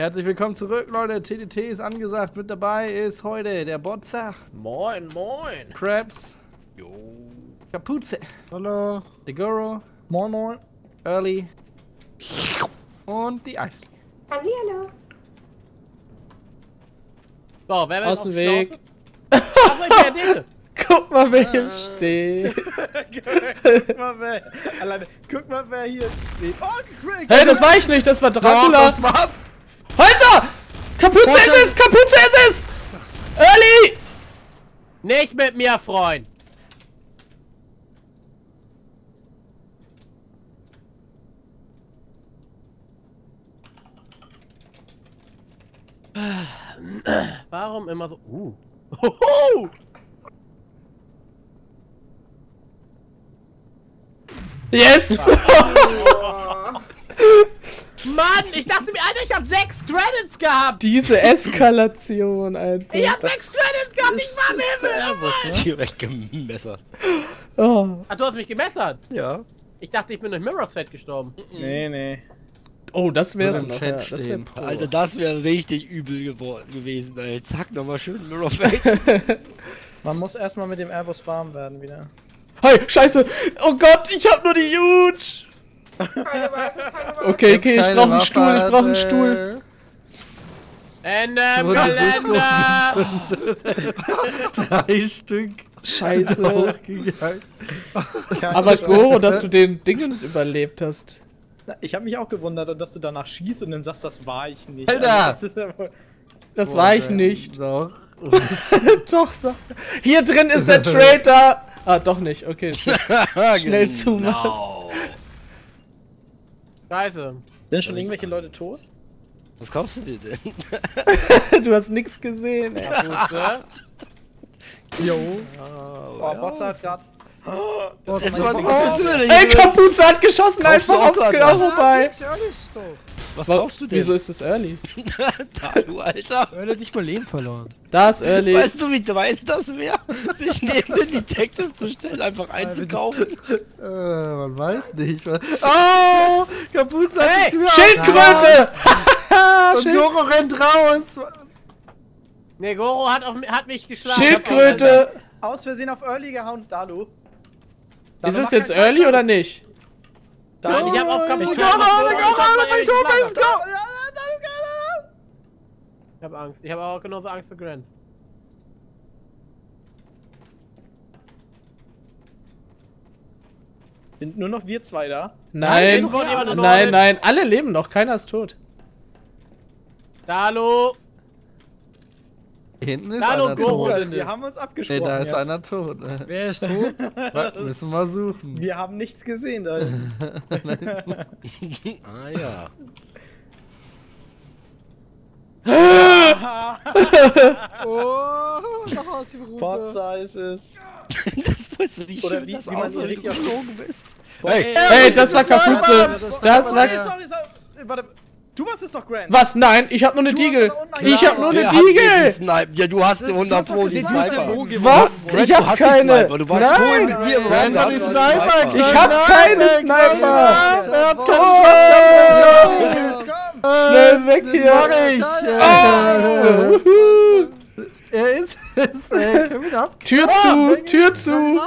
Herzlich willkommen zurück, Leute. TDT ist angesagt. Mit dabei ist heute der Botzach. Moin, moin. Krabs. Jo. Kapuze. Hallo. Der Goro. Moin, moin. Early. Und die Eis. Hallihallo. So, wer aus dem Weg. Guck mal, wer hier steht. Guck mal, wer. Alleine. Guck mal, wer hier steht. Oh, Craig. Hey, das war ich nicht. Das war Dracula. Das war's. Alter! Kapuze ist es! Kapuze ist es! Early! Nicht mit mir, Freund! Warum immer so... Hoho! Yes! Mann, ich dachte mir, Alter, ich hab 6 Credits gehabt! Diese Eskalation einfach. Ich hab 6 Credits gehabt, ich war direkt gemessert. Oh. Ach, du hast mich gemessert? Ja. Ich dachte, ich bin durch Mirror's Fate gestorben. Nee, nee. Oh, das wär's noch. Ja, das wär Pro. Alter, das wäre richtig übel gewesen, Alter. Zack, nochmal schön Mirror's Fate. Man muss erstmal mit dem Airbus warm werden wieder. Hey, scheiße! Oh Gott, ich hab nur die Huge! Okay, okay, ich brauch einen Stuhl, ich brauch einen Stuhl. Ende im Kalender! 3 Stück. Scheiße. Aber Goro, dass du den Dingens überlebt hast. Ich hab mich auch gewundert, dass du danach schießt und dann sagst, das war ich nicht. Alter! Das war ich nicht. Doch, sag. Hier drin ist der Traitor! Ah, doch nicht, okay. Schnell zumachen. Scheiße. Sind schon irgendwelche Leute tot? Was kaufst du dir denn? Du hast nichts gesehen, ey. Jo. Boah, Botze hat grad... Was willst du denn hier? Ey, Kapuze hat geschossen, einfach auf Gorobai. Was kaufst du denn? Wieso ist das Early? Da, du Alter. Early hat nicht mal Leben verloren. Das Early. Weißt du, wie dreist das wäre? Sich neben den Detective zu stellen, einfach einzukaufen. Man weiß nicht. Oh! Kapuze hat die Tür. Schildkröte! Und Goro rennt raus. Ne, Goro hat mich geschlagen. Schildkröte! Aus Versehen auf Early gehauen. Dalu. Ist es jetzt Early oder nicht? Nein, ich hab auch Kapuze. Ich hab Angst. Ich hab auch genauso Angst vor Gränz. Sind nur noch wir 2 da? Nein, nein, nein. Alle leben noch. Keiner ist tot. Hallo. Hinten ist einer tot. Wir haben uns abgesprochen. Nee, da ist einer tot. Wer ist tot? Müssen wir suchen. Wir haben nichts gesehen da. Ah ja. Oh, noch aus dem Rute. Potza ist es. Das weißt du, wie schön wie das aussieht, wie du geflogen bist. Hey, hey, das war Kapuze. Das war... Warte. Du warst es doch Grant. Was? Nein, ich hab nur eine Diegel. Ich hab nur eine Diegel. Ja, du hast 100 Pro die Sniper. Was? Ich hab keine. Du warst vorhin mit mir im Raum. Ich hab keine Sniper. Schnell weg hier. Er ist es. Tür zu, Tür zu.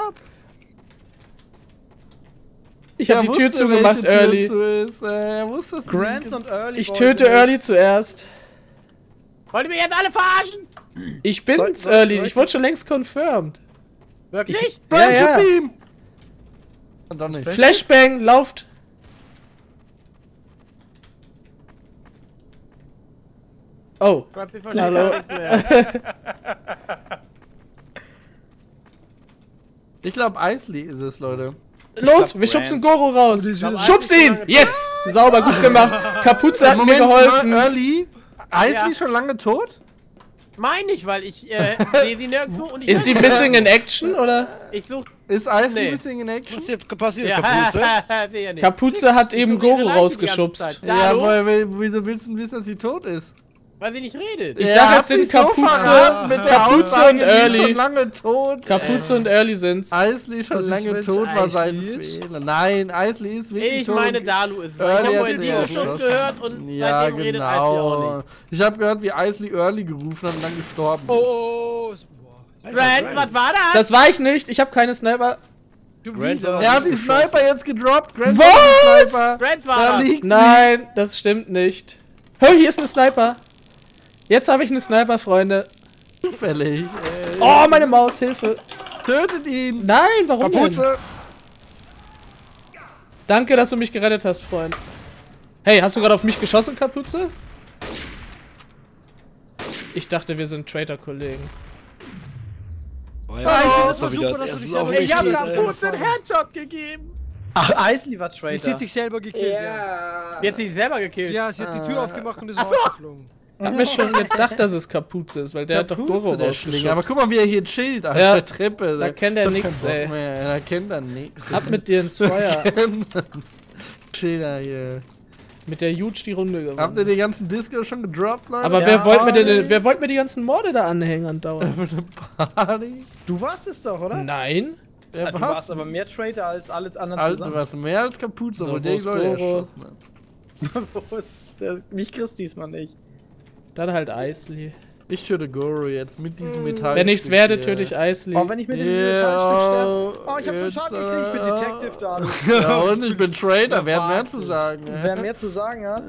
Ich hab die Tür zugemacht, Early. Er wusste es nicht. Ich töte Early zuerst. Wollt ihr mich jetzt alle verarschen? Ich bin's, Early. Ich wurde schon längst confirmed. Wirklich? Burn to beam! Und dann nicht. Flashbang, lauft! Oh. Hallo. Ich glaube, Eisley ist es, Leute. Los, wir schubsen Goro raus. Schubs ihn! Yes! Sauber, gut gemacht. Kapuze hat mir geholfen. Early? Eisley schon lange tot? Meine ich, weil ich sehe sie nirgendwo und ich... Ist sie missing in action, oder? Ich such... Ist Eisley missing in action? Was ist passiert, Kapuze? Kapuze hat eben Goro rausgeschubst. Ja, wieso willst du wissen, dass sie tot ist? Weil sie nicht redet. Ich sag, es sind Kapuze und Early. Kapuze und Early sind's. Eisley schon lange tot war sein Fehler. Nein, Eisley ist wirklich tot. Ich meine, Dalu ist es. Ich habe vorhin diesen Schuss gehört und seitdem redet Eisley auch nicht. Ich habe gehört, wie Eisley Early gerufen hat und dann gestorben ist. Oh, Gränz, was war das? Das war ich nicht. Ich habe keine Sniper. Er hat die Sniper jetzt gedroppt. Gränz war das. Nein, das stimmt nicht. Hey, hier ist eine Sniper. Jetzt habe ich eine Sniper, Freunde. Zufällig. Ey. Oh, meine Maus, Hilfe. Tötet ihn. Nein, warum Kapuze. Denn? Danke, dass du mich gerettet hast, Freund. Hey, hast du gerade auf mich geschossen, Kapuze? Ich dachte, wir sind Traitor-Kollegen. Oh, ja. Eisley, das war super, dass du dich selber gekillt hast. Ich habe Kapuze einen Headshot gegeben. Ach, Eisley war Traitor. Sie hat sich selber gekillt. Ja. Die hat sich selber gekillt? Ja, sie hat die Tür aufgemacht und ist rausgeflogen. Ich hab mir schon gedacht, dass es Kapuze ist, weil der Kapuze, hat doch Doro rausgeschickt. Aber guck mal, wie er hier chillt auf der Treppe. Da kennt er nix, ey. Da kennt er nix. Ab mit dir ins Feuer. Chiller hier. Mit der Huge die Runde gewonnen. Habt ihr die ganzen Disco schon gedroppt, Leute? Aber wer wollte mir denn, wer wollte mir die ganzen Morde da anhängen andauernd? Eine Party? Du warst es doch, oder? Nein. Ja, du warst aber mehr Traitor als alle anderen zusammen. Du warst mehr als Kapuze, obwohl der Leute erschossen hat. Wo ist das? Mich kriegst diesmal nicht. Dann halt Eisley. Ich töte Goro jetzt mit diesem Metall. Wenn ich's werde, töte ich Eisley. Oh, wenn ich mit dem Metallstück sterbe. Oh, ich hab schon Schaden gekriegt. Ich bin Detective da. Ja, und ich bin Trader. Wer hat mehr zu sagen? Wer mehr zu sagen hat?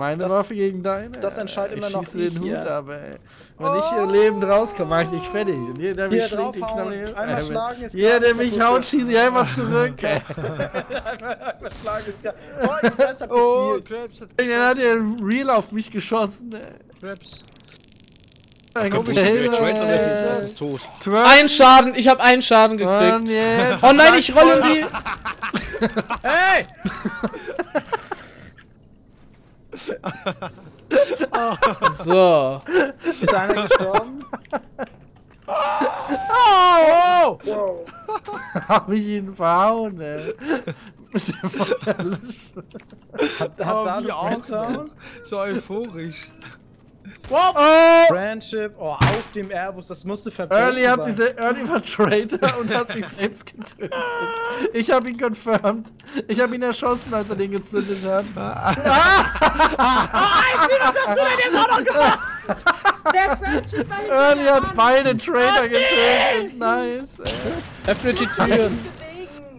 Meine Waffe gegen deine. Das entscheidet immer noch ich. Ich schieße den Hut ab, ey. Wenn ich hier lebend rauskomme, mach ich dich fertig. Und jeder, der mich schlägt, die Knalle. Einmal schlagen ist jeder, der mich haut, schieße ich einfach zurück. Einmal schlagen ist gar. Oh, ich bin ganz abgezielt. Dann hat er Real auf mich geschossen, ey. Traps. Ein Schaden, ich hab einen Schaden gekriegt. Oh nein, ich rolle die. Hey! So. Ist einer gestorben? Oh! Wow. Hab ich ihn verhauen, ey. Hat Dalu auch verhauen? So euphorisch. Wow. Oh. Friendship, oh, auf dem Airbus, das musste verboten sein. Early war Traitor und hat sich selbst getötet. Ich hab ihn confirmed. Ich hab ihn erschossen, als er den gezündet hat. Eisley, was hast du denn jetzt auch noch gemacht? Der Friendship war Early hat beide Traitor getötet. Nice, ey. Öffnet die Tür.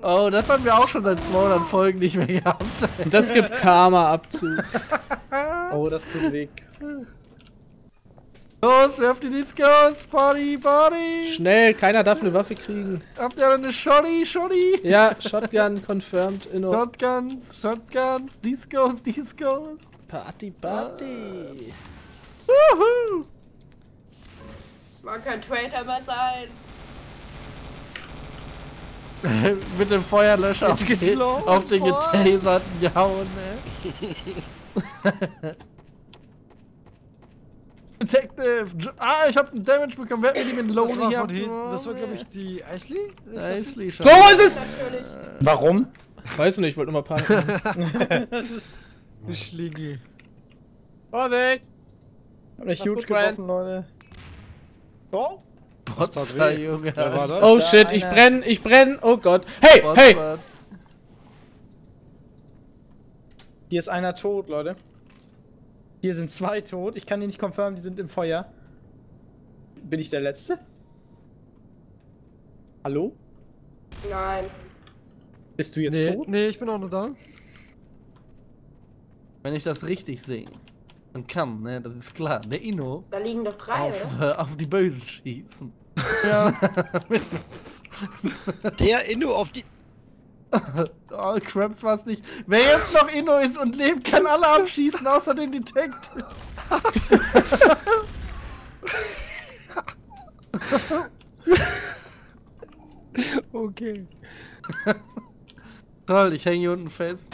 Oh, das haben wir auch schon seit 200 Folgen nicht mehr gehabt. Ey. Das gibt Karma-Abzug. Oh, das tut weh. Los, werft die Diskos! Party, Party! Schnell, keiner darf eine Waffe kriegen. Habt ihr eine Shotty? Ja, Shotgun confirmed. Inno. Shotguns, Diskos. Party, Party! Wuhu! Man kann Traitor mehr sein! Mit dem Feuerlöscher auf den getaserten Jaun, ey. Detective! Ah, ich hab einen Damage bekommen. Wer hat mir die mit Lonely hier abgeworfen? Das war, glaube ich, die Eisley? Eisley schon. Wo ist es? Natürlich. Warum? Weiß nicht, ich wollte nur mal parken. Ich liege. Vorsicht! Hab mich huge getroffen, Leute. Oh? Was das Junge? Oh shit, ich brenn, oh Gott. Hey, hey! Hier ist einer tot, Leute. Hier sind 2 tot. Ich kann die nicht confirmen, die sind im Feuer. Bin ich der Letzte? Hallo? Nein. Bist du jetzt tot? Nee, ich bin auch nur da. Wenn ich das richtig sehe, dann kann, ne, das ist klar, der Inno... Da liegen doch 3, oder? Auf die Bösen schießen. Ja. Der Inno auf die... Oh, Krabs war's nicht. Wer jetzt noch Inno ist und lebt, kann alle abschießen, außer den Detective. Okay. Toll, ich hänge hier unten fest.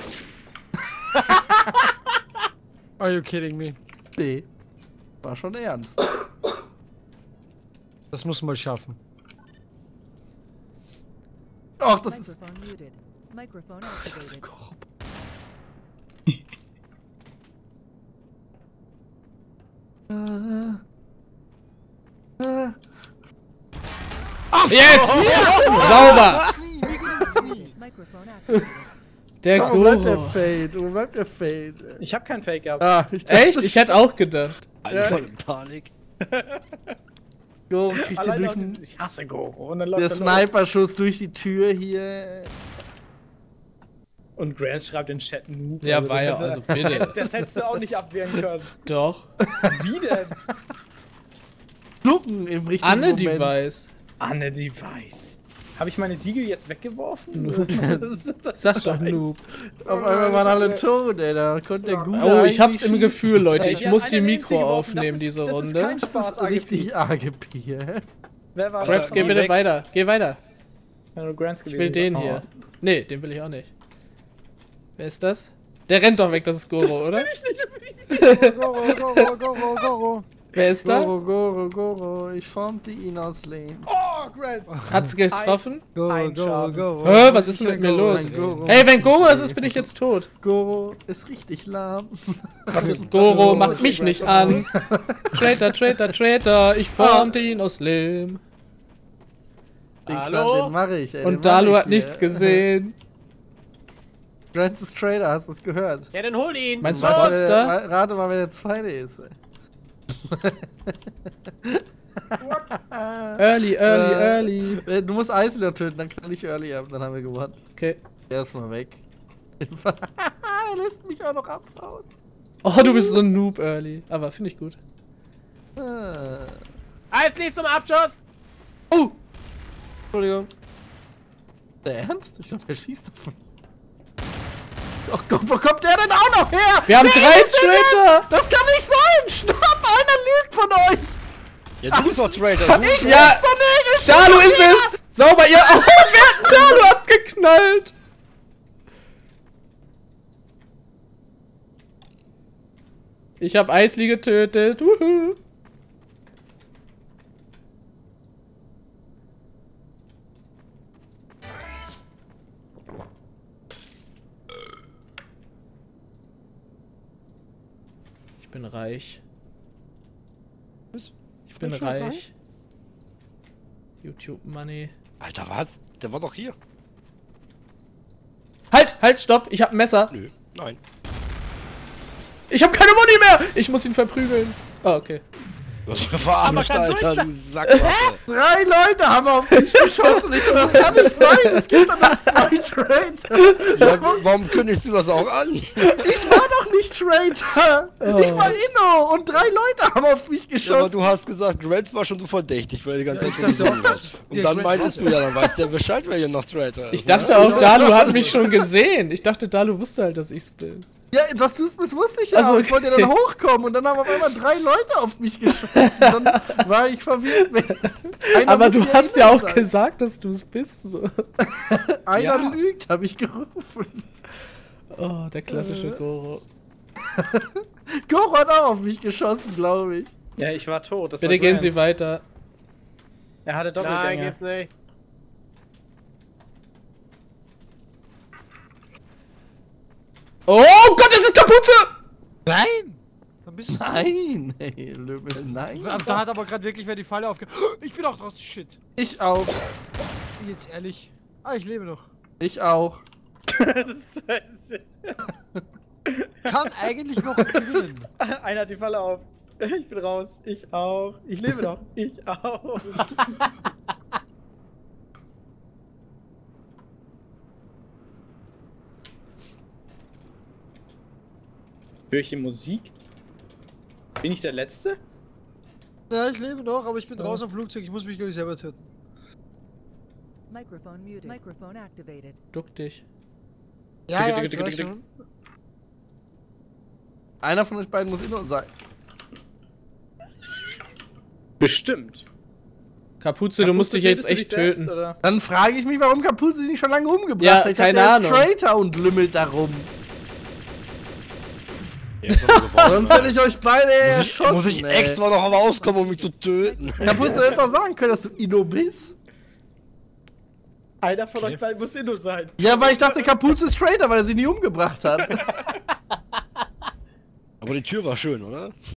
Are you kidding me? Nee. War schon ernst. Das muss man schaffen. Ach, das ist... Das ist Korb. Yes! Sauber! Der Goro. Wo bleibt der Fade? Ich hab keinen Fade gehabt. Ah, echt? Ich hätte auch gedacht. Alle voll in Panik. Goro kriegt hier durch den... Ich hasse Goro. Der Sniper-Schuss durch die Tür hier. Und Gränz schreibt den Chat Noob. Ja, also weil, also bitte. Das hättest du auch nicht abwehren können. Doch. Wie denn? Schlucken im richtigen Moment. Anne-Device. Anne-Device. Habe ich meine Diegel jetzt weggeworfen? Sag doch Noob. Auf einmal waren alle tot, ey. Da konnte der Gute. Oh, ich hab's im Gefühl, Leute. Ich muss die Mikro aufnehmen, diese Runde. Das ist kein Spaß, richtig AGP. Wer war das? Geh bitte weiter. Geh weiter. Ich will den hier. Nee, den will ich auch nicht. Wer ist das? Der rennt doch weg, das ist Goro, oder? Das bin ich nicht, das bin ich. Goro. Wer ist da? Goro, ich formte ihn aus Lehm. Oh, Gränz! Hat's getroffen? Goro. Hä, was ist denn mit mir los? Hey, wenn Goro es ist, bin ich jetzt tot. Goro ist richtig lahm. Was ist Goro? Macht mich nicht an. Traitor, ich formte ihn aus Lehm. Hallo? Den mach ich, ey. Und Dalu hat nichts gesehen. Gränz ist Traitor, hast du es gehört? Ja, dann hol ihn! Meinst du Oster? Rate mal, wer der Zweite ist, ey. early. Du musst Eisler töten, dann knall ich Early ab, dann haben wir gewonnen. Okay. Erstmal weg. Er lässt mich auch noch abhauen. Oh, du bist so ein Noob, Early. Aber finde ich gut. Eisli zum Abschuss! Oh! Entschuldigung. Der Ernst? Ich glaube, er schießt auf mich. Oh Gott, wo kommt der denn auch noch her? Wir haben 3 Traitor! Das kann nicht sein! Stopp! Einer lügt von euch! Ja, du bist doch Traitor! Ich bin's doch nicht! Dalu ist es! Sauber, ihr... Oh, wir hatten Dalu abgeknallt! Ich hab Eisli getötet! Uhu. Ich bin reich. Was? Ich bin reich. YouTube Money. Alter, was? Der war doch hier. Halt, stopp. Ich hab ein Messer. Nö, nein. Ich hab keine Money mehr. Ich muss ihn verprügeln. Ah, okay. Das verarmt, Alter, du Sackwaffe. 3 Leute haben auf mich geschossen. Ich so, das kann nicht sein. Es gibt doch noch 2 Trades. Ja, warum kündigst du das auch an? Ich war doch nicht Traitor. Oh. Ich war Inno und 3 Leute haben auf mich geschossen. Ja, aber du hast gesagt, Gränz war schon so verdächtig, weil die ganze Zeit gesehen hast. Und dann meintest du ja, dann weißt du ja Bescheid, wer hier noch Traitor ist. Ich dachte auch, Dalu hat mich schon gesehen. Ich dachte, Dalu wusste halt, dass ich's bin. Ja, dass du es bist, wusste ich ja. Also, okay. Ich wollte ja dann hochkommen und dann haben auf einmal 3 Leute auf mich geschossen. Dann war ich verwirrt. Aber du hast ja auch gesagt, dass du es bist. So. Einer lügt, habe ich gerufen. Oh, der klassische Goro. Goro hat auch auf mich geschossen, glaube ich. Ja, ich war tot. Das Bitte gehen Sie weiter. Er hatte Doppelgänger. Nein, geht's nicht. Oh Gott, das ist Kapuze! Nein! Nein, ey, Löbel, nein. Da hat aber gerade wirklich wer die Falle aufge... Ich bin auch draußen, shit. Ich auch. Jetzt ehrlich. Ah, ich lebe noch. Ich auch. Kann eigentlich noch gewinnen. Einer hat die Falle auf. Ich bin raus. Ich auch. Ich lebe noch. Ich auch. Welche Musik? Bin ich der Letzte? Ja, ich lebe noch, aber ich bin raus am Flugzeug. Ich muss mich gleich selber töten. Mikrofon muted. Mikrofon activated. Duck dich. Ja, duck. Einer von euch beiden muss immer sein. Bestimmt. Kapuze, du musst dich jetzt echt töten. Selbst, dann frage ich mich, warum Kapuze sich schon lange rumgebracht hat. Ja, keine Ahnung. Der ist Traitor und lümmelt da rum. Sonst hätte ich euch beide erschossen. Muss ich extra noch einmal auskommen, um mich zu töten. Da musst du jetzt auch sagen können, dass du Inno bist. Einer von euch beiden muss Inno sein. Ja, weil ich dachte, Kapuze ist Traitor, weil er sie nie umgebracht hat. Aber die Tür war schön, oder?